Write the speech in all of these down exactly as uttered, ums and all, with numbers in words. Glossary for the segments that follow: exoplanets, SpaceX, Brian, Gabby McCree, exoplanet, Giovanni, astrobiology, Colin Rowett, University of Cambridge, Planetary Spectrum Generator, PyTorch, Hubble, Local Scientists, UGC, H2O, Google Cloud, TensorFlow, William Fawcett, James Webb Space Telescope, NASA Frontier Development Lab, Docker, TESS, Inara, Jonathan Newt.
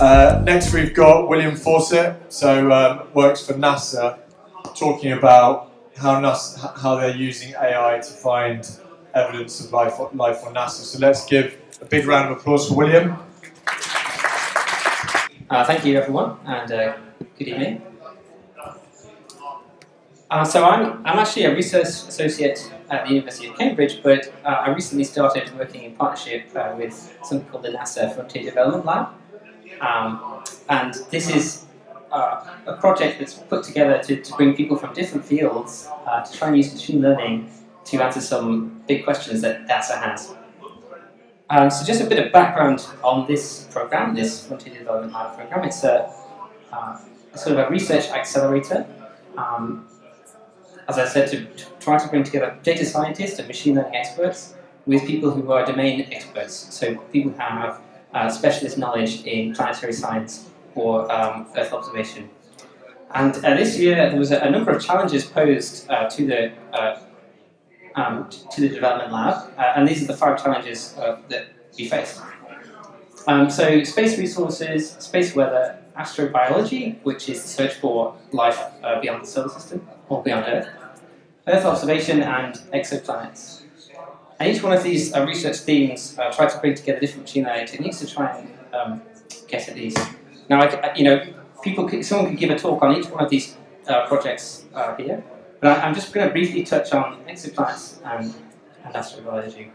Uh, next we've got William Fawcett, so um, works for NASA, talking about how NASA, how they're using A I to find evidence of life, life on NASA. So let's give a big round of applause for William. Uh, thank you everyone, and uh, good evening. Uh, so I'm, I'm actually a research associate at the University of Cambridge, but uh, I recently started working in partnership uh, with something called the NASA Frontier Development Lab. Um, and this is uh, a project that's put together to, to bring people from different fields uh, to try and use machine learning to answer some big questions that NASA has. Um, so just a bit of background on this program, this Frontier Development Lab program. It's a uh, sort of a research accelerator. Um, as I said, to, to try to bring together data scientists and machine learning experts with people who are domain experts. So people who have uh, specialist knowledge in planetary science or um, Earth observation. And uh, this year there was a, a number of challenges posed uh, to, the, uh, um, to the development lab, uh, and these are the five challenges uh, that we faced. Um, so space resources, space weather, astrobiology, which is the search for life uh, beyond the solar system or beyond Earth, Earth observation, and exoplanets. And each one of these uh, research themes uh, try to bring together different machine learning techniques to try and um, get at these. Now, I, you know, people, could, someone could give a talk on each one of these uh, projects uh, here, but I, I'm just going to briefly touch on exoplanets and, and astrobiology.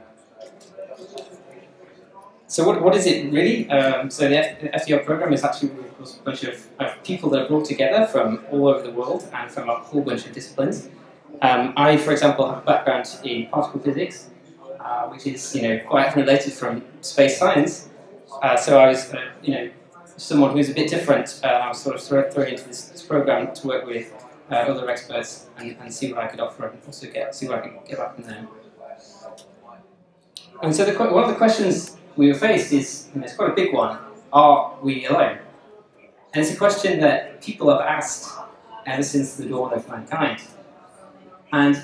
So what, what is it really? Um, so the F D R program is actually a bunch of, of people that are brought together from all over the world and from a whole bunch of disciplines. Um, I, for example, have a background in particle physics, uh, which is you know quite unrelated from space science. Uh, so I was uh, you know someone who's a bit different. Uh, I was sort of thrown into this, this program to work with uh, other experts and, and see what I could offer and also get see what I could get back from them. And so the, one of the questions we were faced is, and it's quite a big one, are we alone? And it's a question that people have asked ever since the dawn of mankind. And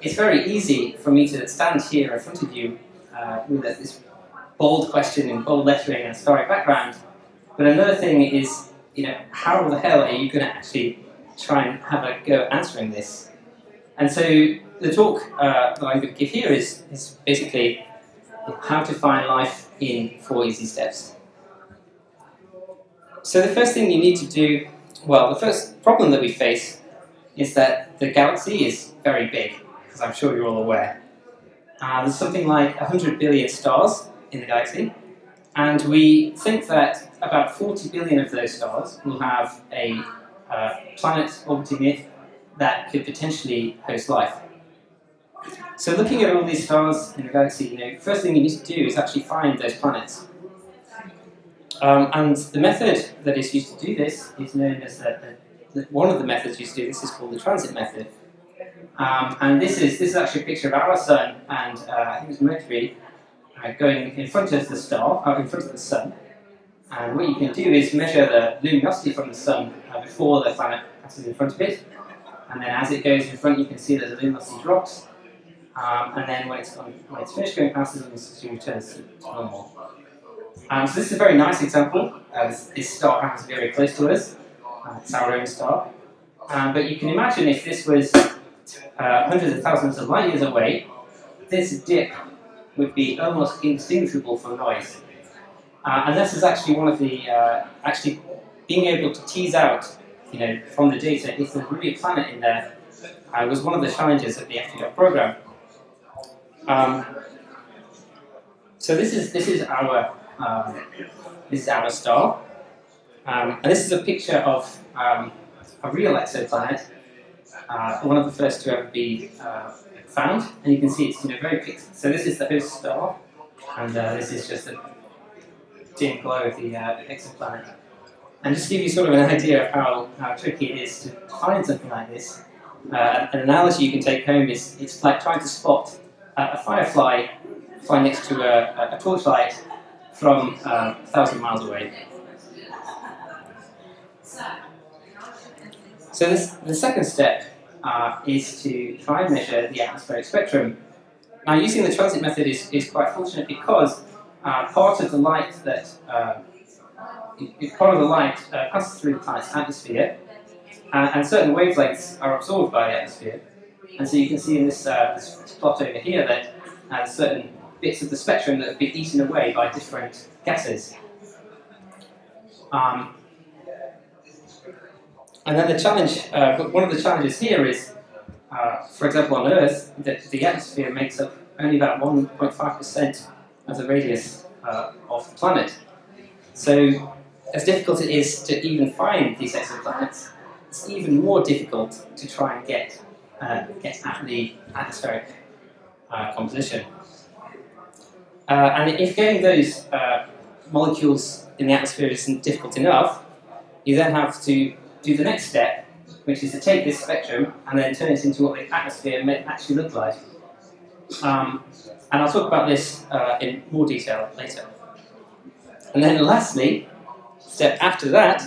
it's very easy for me to stand here in front of you uh, with this bold question and bold lettering and a starry background. But another thing is, you know, how the hell are you going to actually try and have a go at answering this? And so the talk uh, that I'm going to give here is, is basically how to find life in four easy steps. So the first thing you need to do, well, the first problem that we face is that the galaxy is very big, as I'm sure you're all aware. Uh, there's something like one hundred billion stars in the galaxy, and we think that about forty billion of those stars will have a uh, planet orbiting it that could potentially host life. So looking at all these stars in the galaxy, you know, first thing you need to do is actually find those planets. Um, and the method that is used to do this is known as, the, the, one of the methods used to do this is called the transit method. Um, and this is, this is actually a picture of our sun and uh, I think it's Mercury uh, going in front of the star, uh, in front of the sun. And what you can do is measure the luminosity from the sun uh, before the planet passes in front of it. And then as it goes in front, you can see that the luminosity drops. Um, and then when it's, on, when it's finished going past, it returns to normal. Um, so this is a very nice example. Uh, this, this star happens to be very close to us. Uh, it's our own star. Um, but you can imagine if this was uh, hundreds of thousands of light years away, this dip would be almost indistinguishable from noise. Uh, and this is actually one of the, uh, actually being able to tease out, you know, from the data, if there's really a planet in there, uh, was one of the challenges of the F D R program. Um, so this is this is our um, this is our star, um, and this is a picture of um, a real exoplanet, uh, one of the first to ever be uh, found, and you can see it's you know very pixelated. So this is the host star, and uh, this is just the dim glow of the uh, exoplanet. And just to give you sort of an idea of how, how tricky it is to find something like this, uh, an analogy you can take home is it's like trying to spot a firefly flying next to a, a torchlight from uh, a thousand miles away. So this, the second step uh, is to try and measure the atmospheric spectrum. Now, using the transit method is, is quite fortunate because uh, part of the light that uh, it, it follows the light, uh, passes through the planet's atmosphere, and, and certain wavelengths are absorbed by the atmosphere. And so you can see in this, uh, this plot over here that uh, certain bits of the spectrum that have been eaten away by different gases. Um, and then the challenge, uh, one of the challenges here is, uh, for example, on Earth, the, the atmosphere makes up only about one point five percent of the radius uh, of the planet. So, as difficult it is to even find these exoplanets, it's even more difficult to try and get uh, get at the atmospheric uh, composition. Uh, and if getting those uh, molecules in the atmosphere isn't difficult enough, you then have to do the next step, which is to take this spectrum and then turn it into what the atmosphere may actually look like. Um, and I'll talk about this uh, in more detail later. And then lastly, the step after that,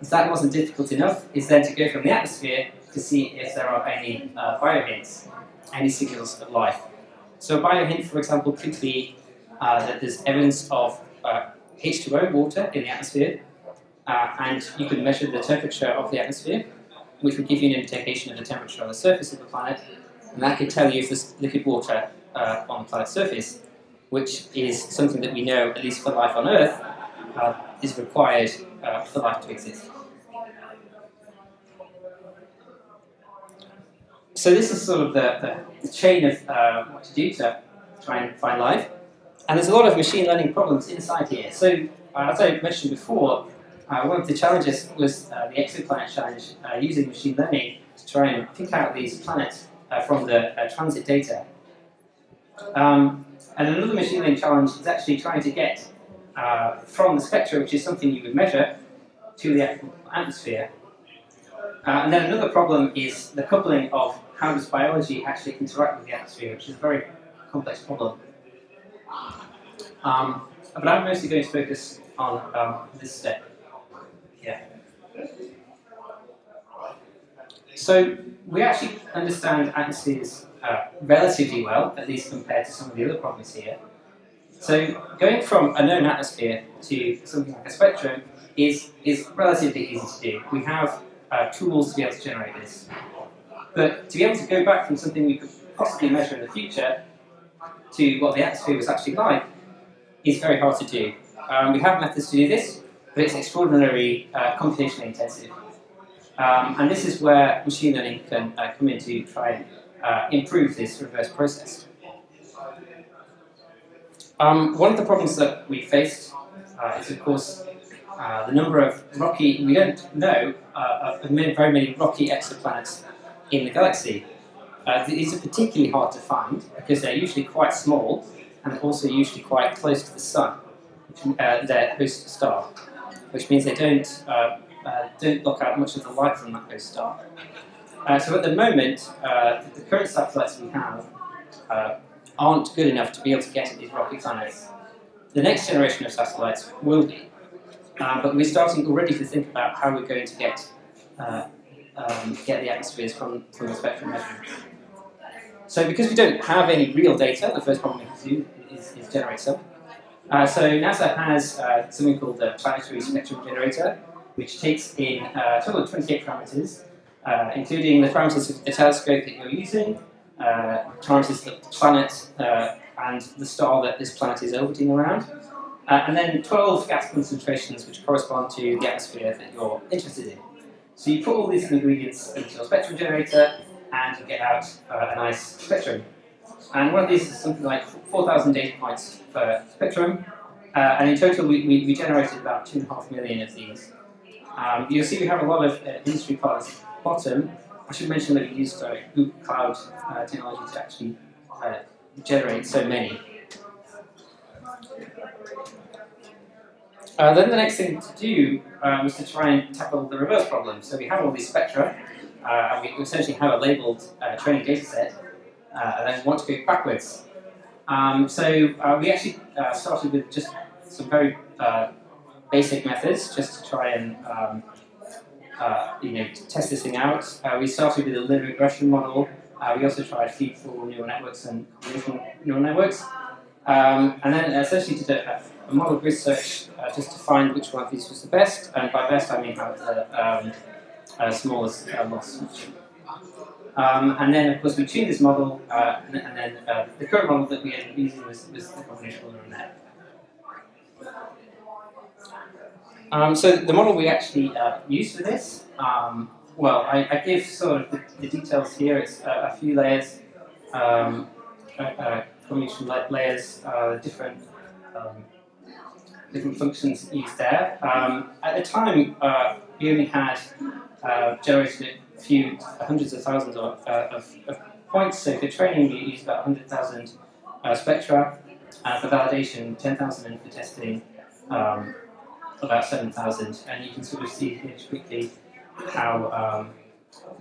if that wasn't difficult enough, is then to go from the atmosphere to see if there are any uh, biohints, any signals of life. So a biohint, for example, could be uh, that there's evidence of uh, H two O water in the atmosphere, uh, and you could measure the temperature of the atmosphere, which would give you an indication of the temperature on the surface of the planet, and that could tell you if there's liquid water uh, on the planet's surface, which is something that we know, at least for life on Earth, uh, is required uh, for life to exist. So this is sort of the, the, the chain of uh, what to do to try and find life. And there's a lot of machine learning problems inside here. So uh, as I mentioned before, uh, one of the challenges was uh, the exoplanet challenge, uh, using machine learning to try and pick out these planets uh, from the uh, transit data. Um, and another machine learning challenge is actually trying to get uh, from the spectra, which is something you would measure, to the actual atmosphere. Uh, and then another problem is the coupling of how does biology actually interact with the atmosphere, which is a very complex problem. Um, but I'm mostly going to focus on um, this step here. So we actually understand atmospheres uh, relatively well, at least compared to some of the other problems here. So going from a known atmosphere to something like a spectrum is, is relatively easy to do. We have Uh, tools to be able to generate this. But to be able to go back from something we could possibly measure in the future to what the atmosphere was actually like is very hard to do. Um, we have methods to do this, but it's extraordinarily uh, computationally intensive. Um, and this is where machine learning can uh, come in to try and uh, improve this reverse process. Um, one of the problems that we faced uh, is, of course, Uh, the number of rocky, we don't know uh, of very many rocky exoplanets in the galaxy. Uh, these are particularly hard to find because they're usually quite small and also usually quite close to the sun, uh, their host star, which means they don't, uh, uh, don't block out much of the light from that host star. Uh, so at the moment, uh, the current satellites we have uh, aren't good enough to be able to get at these rocky planets. The next generation of satellites will be. Uh, but we're starting already to think about how we're going to get uh, um, get the atmospheres from, from the spectrum measurements. So because we don't have any real data, the first problem we have to do is, is generate some. Uh, so NASA has uh, something called the Planetary Spectrum Generator, which takes in uh, a total of twenty-eight parameters, uh, including the parameters of the telescope that you're using, uh, parameters of the planet, uh, and the star that this planet is orbiting around. Uh, and then twelve gas concentrations which correspond to the atmosphere that you're interested in. So you put all these ingredients into your spectrum generator and you get out uh, a nice spectrum. And one of these is something like four thousand data points per spectrum. Uh, and in total we, we, we generated about two and a half million of these. Um, you'll see we have a lot of uh, industry partners at the bottom. I should mention that we used uh, Google Cloud uh, technology to actually uh, generate so many. Uh, then the next thing to do uh, was to try and tackle the reverse problem. So we have all these spectra, uh, and we essentially have a labelled uh, training data set, uh, and then want to go backwards. Um, so uh, we actually uh, started with just some very uh, basic methods, just to try and um, uh, you know, test this thing out. Uh, we started with a linear regression model. Uh, we also tried feed-forward neural networks and convolutional neural networks. Um, and then essentially did a a model grid search uh, just to find which one of these was the best, and by best I mean have the um, uh, smallest uh, loss. Um, and then, of course, we tune this model, uh, and, and then uh, the current model that we ended up using was, was the combinational neural net. Um, so the model we actually uh, used for this, um, well, I, I give sort of the, the details here. It's uh, a few layers, um, uh, uh, combination layers, uh, different um, different functions used there. Um, at the time, uh, we only had uh, generated a few hundreds of thousands of, uh, of, of points. So for training, we used about one hundred thousand uh, spectra, and for validation, ten thousand, and for testing, Um, about seven thousand, and you can sort of see here quickly how um,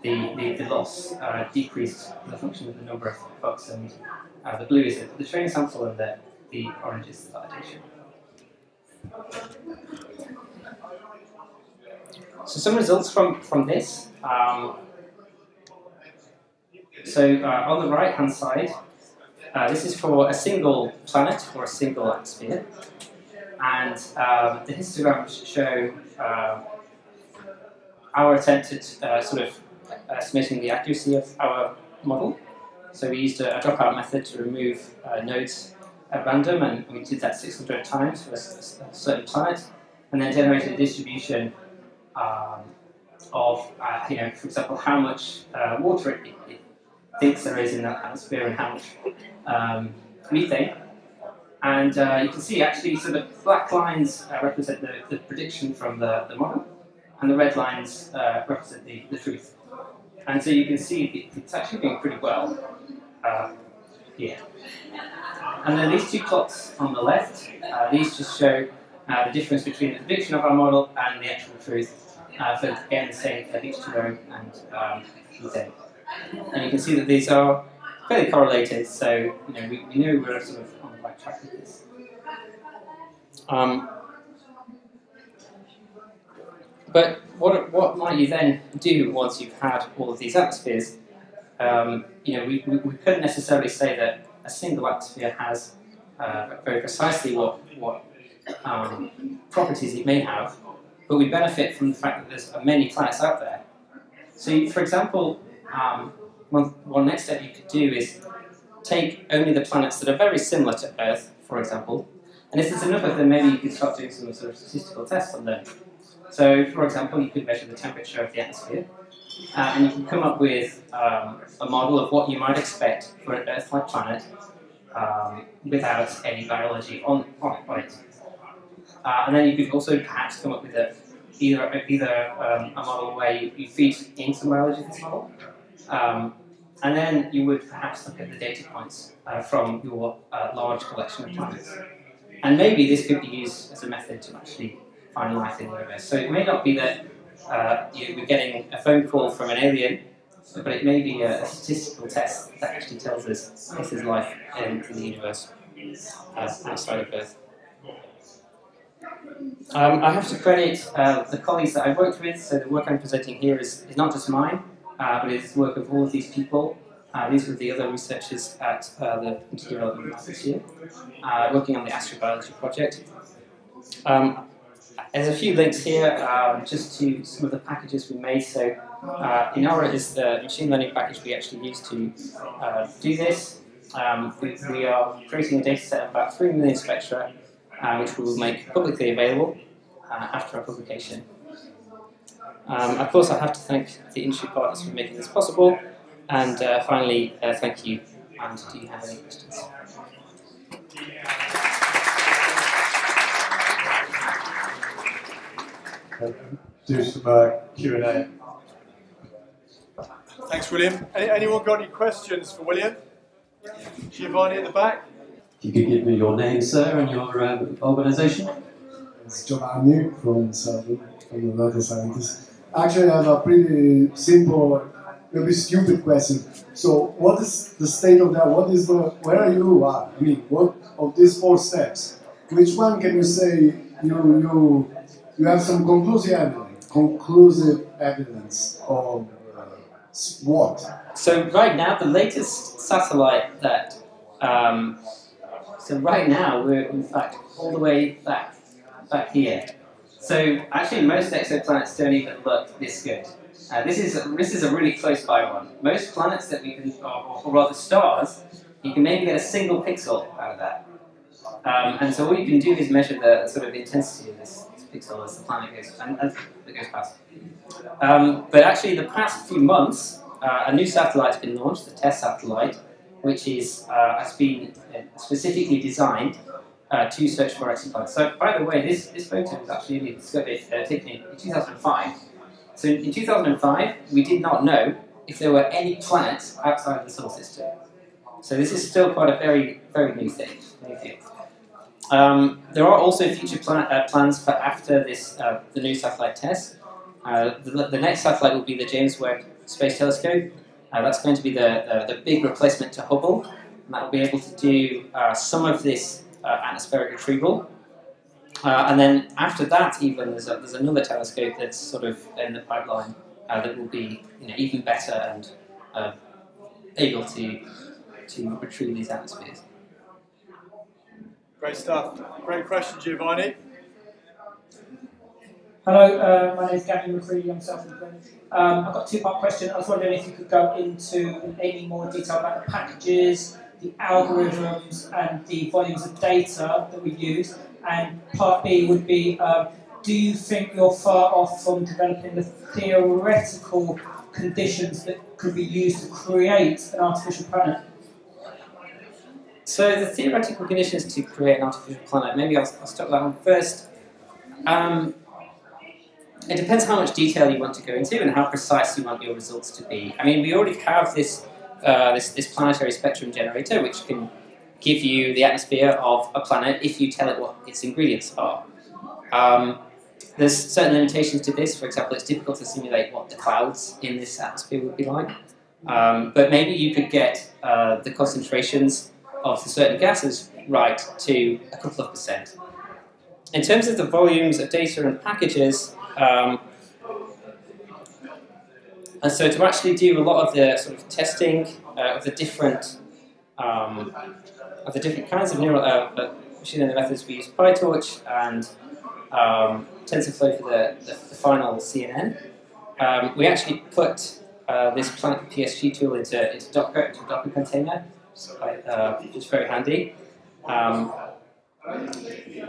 the, the, the loss uh, decreased as a function of the number of bugs, and uh, the blue is the training sample and the, the orange is the validation. So some results from, from this. Um, so uh, on the right hand side, uh, this is for a single planet or a single atmosphere. And um, the histograms show uh, our attempt at uh, sort of estimating the accuracy of our model. So we used a, a dropout method to remove uh, nodes at random, and we did that six hundred times for a, a certain planet, and then generated a distribution um, of, uh, you know, for example, how much uh, water it, it thinks there is in that atmosphere and how much um, methane. And uh, you can see actually, so the black lines uh, represent the, the prediction from the, the model, and the red lines uh, represent the, the truth. And so you can see it's actually doing pretty well uh, here. And then these two plots on the left, uh, these just show uh, the difference between the prediction of our model and the actual truth uh, for, again, the same H two O and um, methane. And you can see that these are fairly correlated, so you know, we, we know we're sort of on the right track with this. Um, but what what might you then do once you've had all of these atmospheres? Um, you know, we, we, we couldn't necessarily say that a single atmosphere has uh, very precisely what what um, properties it may have, but we benefit from the fact that there's many planets out there. So, for example. Um, One, one next step you could do is take only the planets that are very similar to Earth, for example, and if there's enough of them, maybe you could start doing some sort of statistical tests on them. So, for example, you could measure the temperature of the atmosphere, uh, and you can come up with um, a model of what you might expect for an Earth-like planet um, without any biology on, on it. Uh, and then you could also perhaps come up with a, either, either um, a model where you, you feed in some biology to this model, Um, and then you would perhaps look at the data points uh, from your uh, large collection of planets. And maybe this could be used as a method to actually find life in the universe. So it may not be that uh, you're getting a phone call from an alien, but it may be a, a statistical test that actually tells us if there's life in, in the universe uh, outside of Earth. Um, I have to credit uh, the colleagues that I've worked with, so the work I'm presenting here is, is not just mine. Uh, but it's the work of all of these people. Uh, these were the other researchers at uh, the Planetary Development Lab this year, uh, working on the astrobiology project. Um, there's a few links here um, just to some of the packages we made. So uh, Inara is the machine learning package we actually used to uh, do this. Um, we, we are creating a data set of about three million spectra, uh, which we will make publicly available uh, after our publication. Um, of course, I have to thank the industry partners for making this possible, and uh, finally, uh, thank you, and do you have any questions? Do some uh, Q and A. Thanks, William. Any, anyone got any questions for William? Giovanni at the back? If you could give me your name, sir, and your uh, organisation. It's Jonathan Newt from Southern, from the Local Scientists. Actually, I have a pretty simple, maybe stupid question. So, what is the state of that? What is the, where are you at? I mean, what of these four steps? Which one can you say you you you have some conclusive evidence, conclusive evidence of uh, what? So, right now, the latest satellite that um, So right now, we're in fact all the way back, back here. So actually, most exoplanets don't even look this good. Uh, this is this is a really close by one. Most planets that we can, or, or rather stars, you can maybe get a single pixel out of that. Um, and so all you can do is measure the sort of intensity of this, this pixel as the planet goes and as it goes past. Um, but actually, the past few months, uh, a new satellite's been launched, the TESS satellite, which is uh, has been specifically designed uh, to search for exoplanets. So by the way, this this photo was actually discovered uh, taken in two thousand five. So in two thousand five, we did not know if there were any planets outside the solar system. So this is still quite a very, very new thing. New thing. Um, there are also future plan uh, plans for after this, uh, the new satellite TESS. Uh, the, the next satellite will be the James Webb Space Telescope. Uh, that's going to be the, uh, the big replacement to Hubble, and that will be able to do uh, some of this uh, atmospheric retrieval. Uh, and then after that, even there's, a, there's another telescope that's sort of in the pipeline uh, that will be, you know, even better and uh, able to to retrieve these atmospheres. Great stuff. Great question, Giovanni. Hello, uh, my name is Gabby McCree. I'm South England. Um, I've got a two-part question. I was wondering if you could go into any more detail about the packages, the algorithms, and the volumes of data that we use. And part B would be, uh, do you think you're far off from developing the theoretical conditions that could be used to create an artificial planet? So the theoretical conditions to create an artificial planet, maybe I'll, I'll start with that one first. Um, it depends how much detail you want to go into and how precise you want your results to be. I mean, we already have this, uh, this, this planetary spectrum generator, which can give you the atmosphere of a planet if you tell it what its ingredients are. Um, there's certain limitations to this. For example, it's difficult to simulate what the clouds in this atmosphere would be like. Um, but maybe you could get uh, the concentrations of the certain gases right to a couple of percent. In terms of the volumes of data and packages, um, and so to actually do a lot of the sort of testing uh, of the different Um, of the different kinds of neural uh, machine learning methods, we use PyTorch and um, TensorFlow for the, the, the final C N N. Um, we actually put uh, this Planet P S G tool into, into Docker, into a Docker container, which uh, is very handy. Um,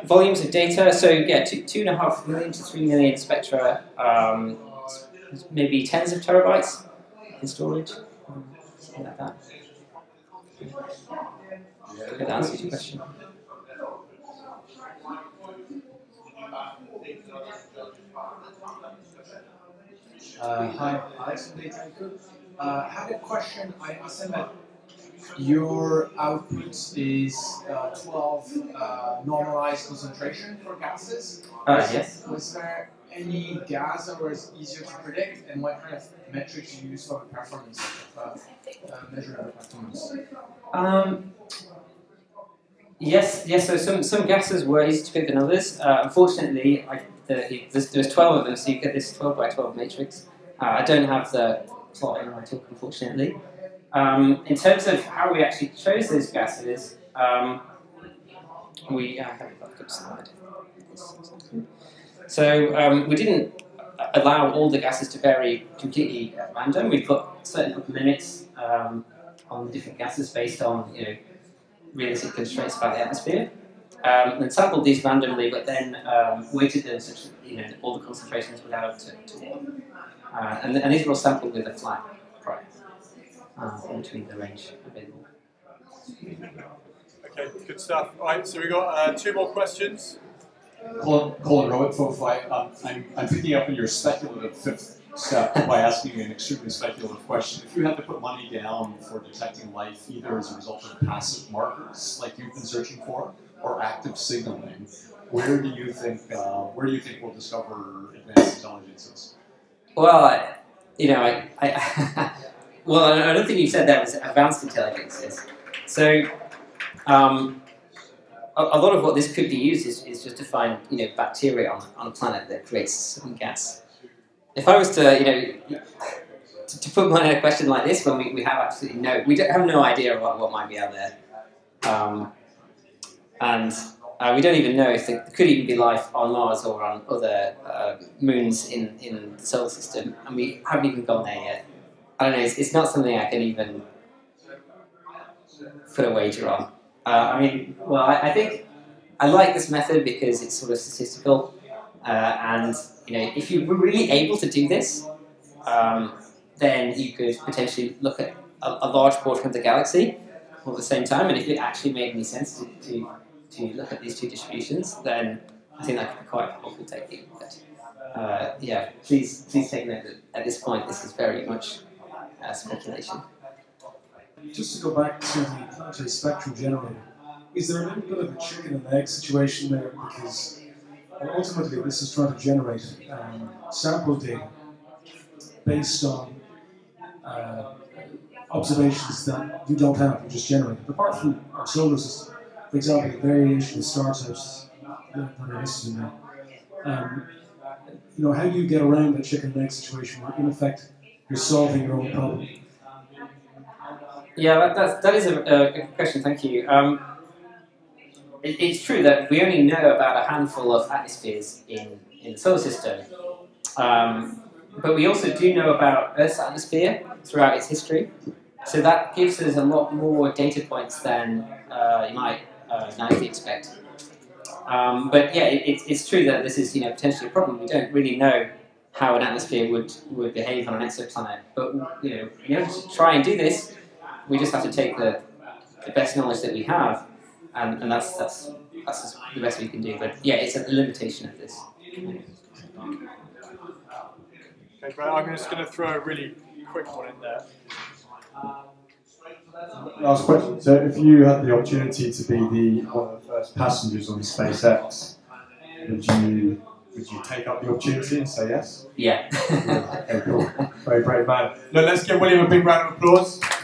volumes of data, so yeah, two, two and a half million to three million spectra, um, maybe tens of terabytes in storage, something like that. That answers your question. Uh, hi, Alex from Data. I had a question. I understand that your output is uh, twelve uh, normalized concentration for gases. Uh, yes. Was there any gas that was easier to predict, and what kind of metric do you use for the performance, uh, uh, measure of performance? Um, yes, yes. So some, some gases were easier to pick than others. Uh, unfortunately, I, the, there's, there's twelve of them, so you get this twelve by twelve matrix. Uh, I don't have the plot in my talk, unfortunately. Um, in terms of how we actually chose those gases, um, we uh, have a backup slide. So um, we didn't allow all the gases to vary completely at random. We put certain limits um, on the different gases based on, you know, realistic constraints about the atmosphere, um, and sampled these randomly, but then um, weighted them such that, you know, all the concentrations would add up to, to one. Uh, and, and these were all sampled with a flat price uh, in between the range available. Okay, good stuff. All right, so we've got uh, two more questions. Hello, Colin Rowett, TensorFlow. Um, I'm, I'm picking up on your speculative fifth step by asking you an extremely speculative question. If you had to put money down for detecting life, either as a result of passive markers, like you've been searching for, or active signaling, where do you think uh, where do you think we'll discover advanced intelligences? Well, you know, I, I well, I don't think you said that was advanced intelligences. So. Um, A lot of what this could be used is, is just to find, you know, bacteria on, on a planet that creates some gas. If I was to, you know, to, to put mine in a question like this, when we, we have absolutely no, we don't have no idea about what might be out there. Um, and uh, we don't even know if there could even be life on Mars or on other uh, moons in, in the solar system, and we haven't even gone there yet. I don't know, it's, it's not something I can even put a wager on. Uh, I mean, well, I, I think I like this method because it's sort of statistical, uh, and you know, if you were really able to do this, um, then you could potentially look at a, a large portion of the galaxy all at the same time, and if it actually made any sense to, to, to look at these two distributions, then I think that could be quite helpful technique. Uh, yeah, please, please take note that at this point this is very much uh, speculation. Just to go back to the planetary spectrum generator, is there a little bit of a chicken and egg situation there? Because ultimately this is trying to generate um, sample data based on uh, observations that you don't have, you just generate. Apart from our solar system, for example, the variation of star types that are listed in there, um, you know, how do you get around that chicken and egg situation where, in effect, you're solving your own problem? Yeah, that, that's, that is a, a good question, thank you. Um, it, it's true that we only know about a handful of atmospheres in, in the solar system, um, but we also do know about Earth's atmosphere throughout its history, so that gives us a lot more data points than uh, you might uh, naively expect. Um, but yeah, it, it, it's true that this is you know potentially a problem. We don't really know how an atmosphere would, would behave on an exoplanet, but you know, in order to try and do this, we just have to take the, the best knowledge that we have, and, and that's, that's, that's the best we can do. But yeah, it's a limitation of this. Okay, Brian, I'm just going to throw a really quick one in there. Last question. So if you had the opportunity to be the, one of the first passengers on SpaceX, would you, would you take up the opportunity and say yes? Yeah. Okay, cool. Very brave man. Look, let's give William a big round of applause.